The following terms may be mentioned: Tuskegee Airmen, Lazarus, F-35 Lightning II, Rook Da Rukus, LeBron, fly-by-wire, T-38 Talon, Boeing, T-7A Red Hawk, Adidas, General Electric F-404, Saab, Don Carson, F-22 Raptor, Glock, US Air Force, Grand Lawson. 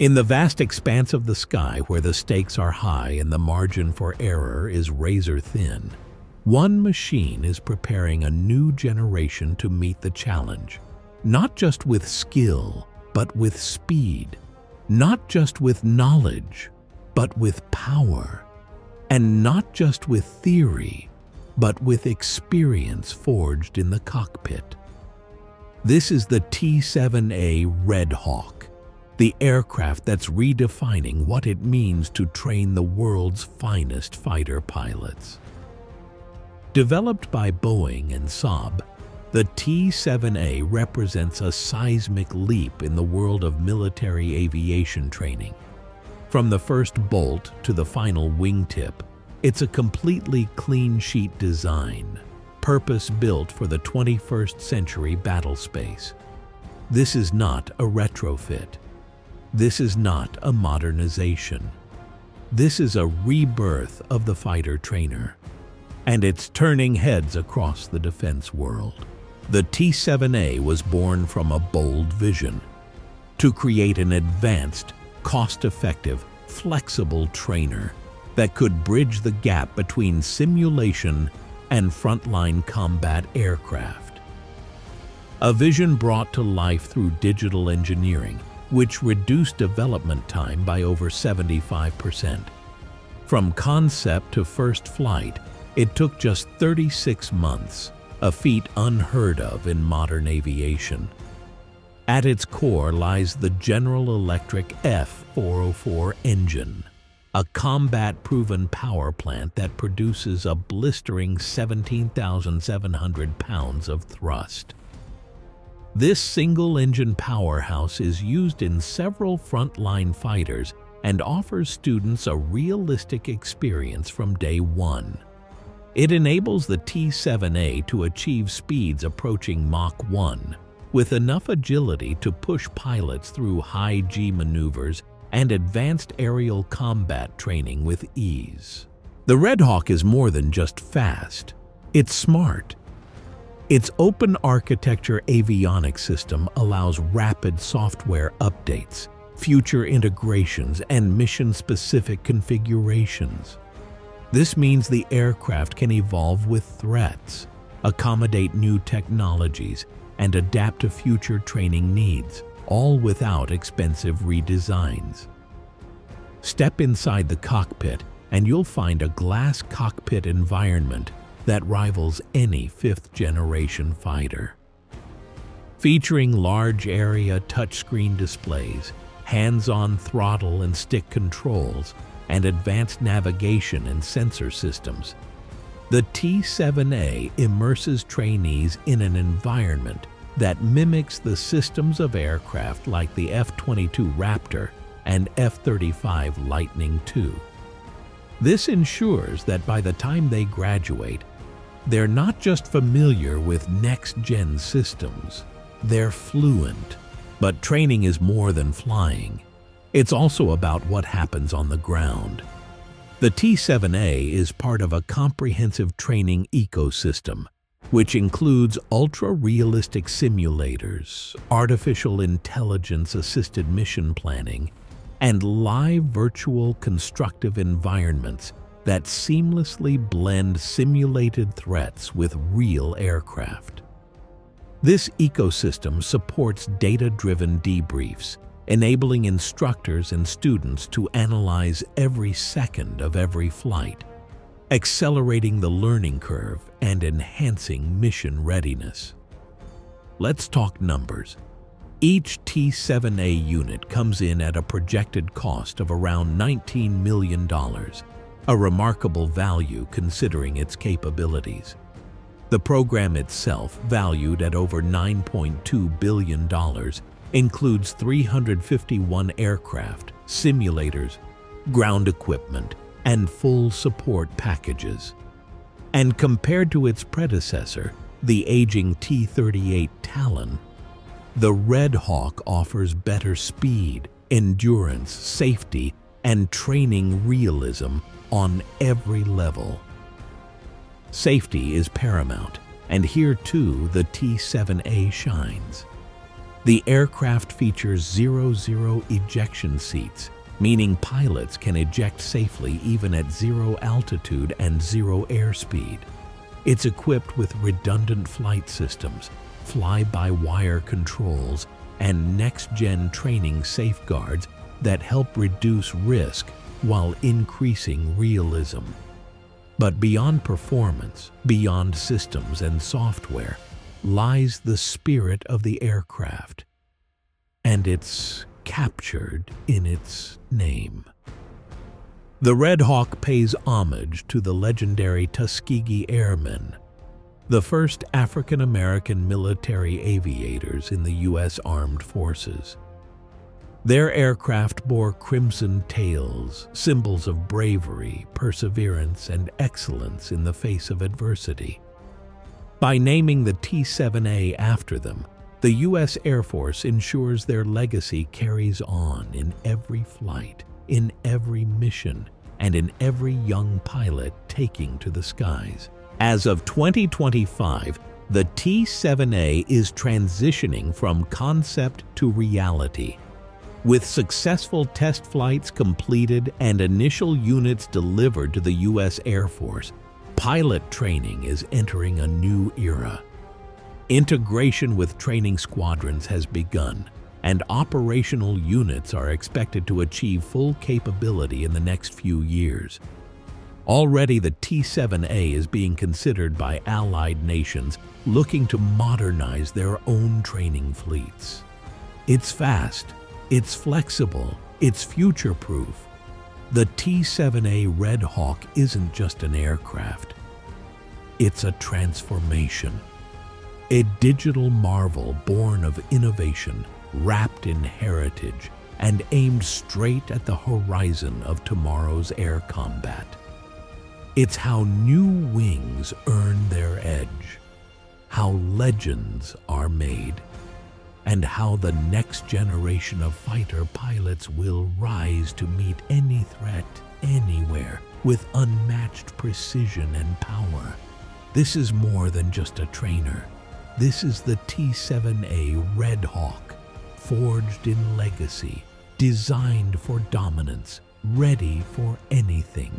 In the vast expanse of the sky where the stakes are high and the margin for error is razor thin, one machine is preparing a new generation to meet the challenge, not just with skill, but with speed, not just with knowledge, but with power, and not just with theory, but with experience forged in the cockpit. This is the T-7A Red Hawk, the aircraft that's redefining what it means to train the world's finest fighter pilots. Developed by Boeing and Saab, the T-7A represents a seismic leap in the world of military aviation training. From the first bolt to the final wingtip, it's a completely clean-sheet design, purpose-built for the 21st century battle space. This is not a retrofit. This is not a modernization. This is a rebirth of the fighter trainer. And it's turning heads across the defense world. The T-7A was born from a bold vision to create an advanced, cost-effective, flexible trainer that could bridge the gap between simulation and frontline combat aircraft. A vision brought to life through digital engineering, which reduced development time by over 75%. From concept to first flight, it took just 36 months, a feat unheard of in modern aviation. At its core lies the General Electric F-404 engine, a combat-proven power plant that produces a blistering 17,700 pounds of thrust. This single-engine powerhouse is used in several frontline fighters and offers students a realistic experience from day one. It enables the T-7A to achieve speeds approaching Mach 1, with enough agility to push pilots through high G maneuvers and advanced aerial combat training with ease. The Red Hawk is more than just fast, it's smart. Its open architecture avionics system allows rapid software updates, future integrations, and mission-specific configurations. This means the aircraft can evolve with threats, accommodate new technologies, and adapt to future training needs, all without expensive redesigns. Step inside the cockpit and you'll find a glass cockpit environment that rivals any fifth-generation fighter. Featuring large area touchscreen displays, hands-on throttle and stick controls, and advanced navigation and sensor systems, the T-7A immerses trainees in an environment that mimics the systems of aircraft like the F-22 Raptor and F-35 Lightning II. This ensures that by the time they graduate, they're not just familiar with next-gen systems, they're fluent. But training is more than flying. It's also about what happens on the ground. The T-7A is part of a comprehensive training ecosystem, which includes ultra-realistic simulators, artificial intelligence-assisted mission planning, and live virtual constructive environments that seamlessly blend simulated threats with real aircraft. This ecosystem supports data-driven debriefs, enabling instructors and students to analyze every second of every flight, accelerating the learning curve and enhancing mission readiness. Let's talk numbers. Each T-7A unit comes in at a projected cost of around $19 million, a remarkable value considering its capabilities. The program itself, valued at over $9.2 billion, includes 351 aircraft, simulators, ground equipment, and full support packages. And compared to its predecessor, the aging T-38 Talon, the Red Hawk offers better speed, endurance, safety, and training realism on every level. Safety is paramount, and here too the T-7A shines. The aircraft features 0-0 ejection seats, meaning pilots can eject safely even at zero altitude and zero airspeed. It's equipped with redundant flight systems, fly-by-wire controls, and next-gen training safeguards that help reduce risk while increasing realism. But beyond performance, beyond systems and software, lies the spirit of the aircraft. And it's captured in its name. The Red Hawk pays homage to the legendary Tuskegee Airmen, the first African-American military aviators in the U.S. Armed Forces. Their aircraft bore crimson tails, symbols of bravery, perseverance, and excellence in the face of adversity. By naming the T-7A after them, the U.S. Air Force ensures their legacy carries on in every flight, in every mission, and in every young pilot taking to the skies. As of 2025, the T-7A is transitioning from concept to reality. With successful test flights completed and initial units delivered to the U.S. Air Force, pilot training is entering a new era. Integration with training squadrons has begun, and operational units are expected to achieve full capability in the next few years. Already, the T-7A is being considered by allied nations looking to modernize their own training fleets. It's fast, it's flexible, it's future-proof. The T-7A Red Hawk isn't just an aircraft. It's a transformation. A digital marvel born of innovation, wrapped in heritage, and aimed straight at the horizon of tomorrow's air combat. It's how new wings earn their edge, how legends are made, and how the next generation of fighter pilots will rise to meet any threat, anywhere, with unmatched precision and power. This is more than just a trainer. This is the T-7A Red Hawk, forged in legacy, designed for dominance, ready for anything.